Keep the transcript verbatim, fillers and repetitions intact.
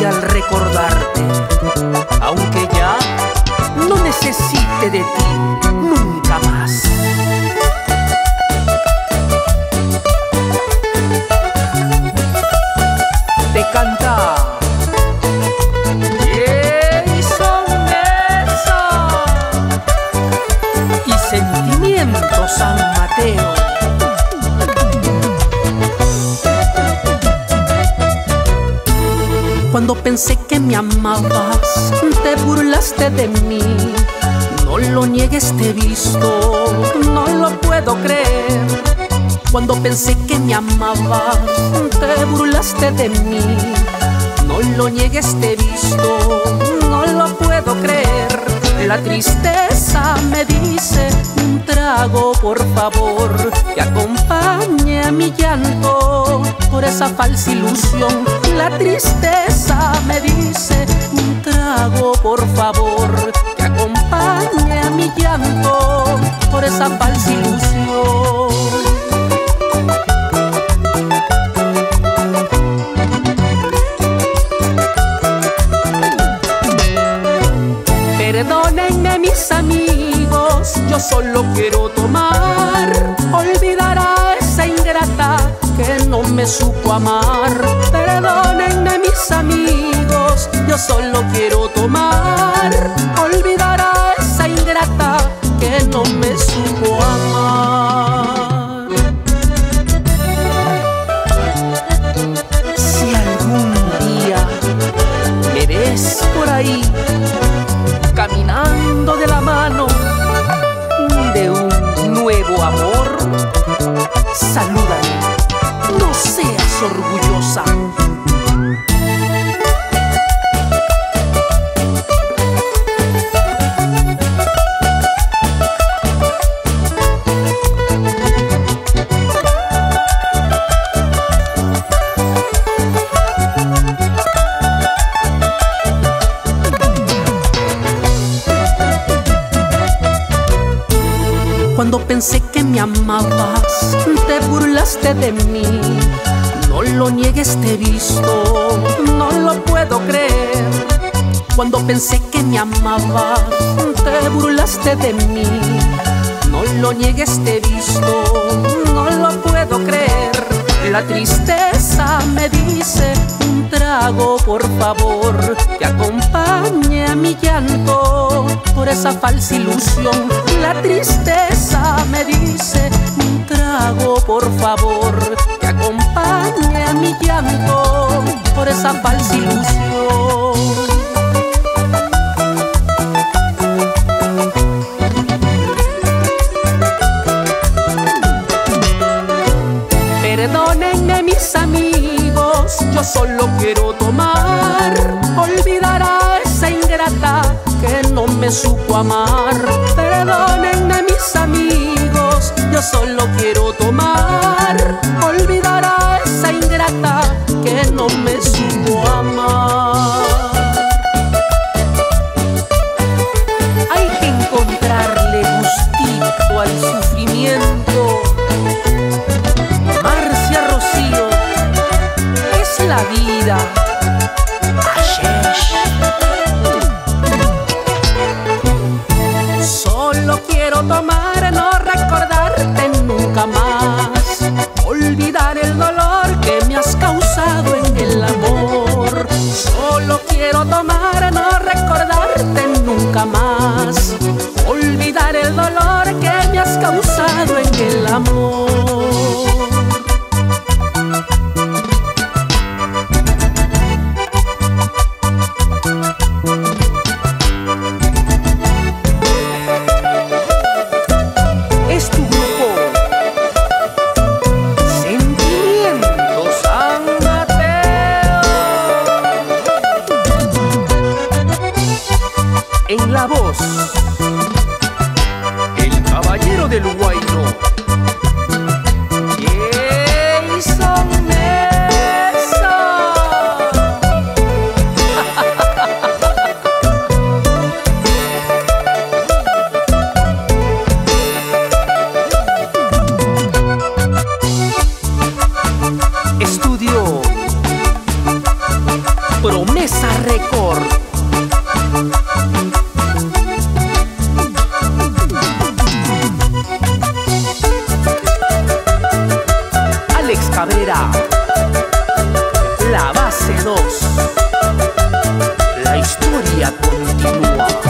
nostalgia al recordarte, aunque ya no necesite de ti nunca más. Te canta Jheyson Meza y Sentimiento San Mateo. Cuando pensé que me amabas, te burlaste de mí. No lo niegues, te he visto, no lo puedo creer. Cuando pensé que me amabas, te burlaste de mí. No lo niegues, te he visto, no lo puedo creer. La tristeza me dice, un trago por favor, que acompañe a mi llanto por esa falsa ilusión. La tristeza me dice, un trago por favor, que acompañe a mi llanto por esa falsa ilusión. Perdónenme mis amigos, yo solo quiero tomar, olvidar a esa ingrata que no me supo amar. Perdónenme mis amigos, yo solo quiero tomar, olvidar a esa ingrata que no me supo amar. Si algún día me ves por ahí caminando de la mano de un nuevo amor, salúdame, no seas orgullosa. Cuando pensé que me amabas, te burlaste de mí. No lo niegues, te he visto, no lo puedo creer. Cuando pensé que me amabas, te burlaste de mí. No lo niegues, te he visto, no lo puedo creer. La tristeza me dice, un trago por favor, que acompañe a mi llanto por esa falsa ilusión. La tristeza me dice, un trago por favor, que acompañe a mi llanto por esa falsa ilusión. Perdónenme mis amigos, yo solo quiero tomar, olvidar a esa ingrata que no me supo amar. Perdónenme mis amigos, yo solo quiero tomar, olvidar a esa ingrata que no me supo amar. Hay que encontrarle gustito al sufrimiento. Marcia Rocío es la vida. Solo quiero tomar, no recordarte nunca más, olvidar el dolor que me has causado en el amor. Solo quiero tomar, no recordarte nunca más, olvidar el dolor que me has causado en el amor. En la voz, el caballero del Huayno, Jheyson Meza. Estudio ProMeza. ProMeza Récords. Alex Cabrera, la base dos. La historia continúa.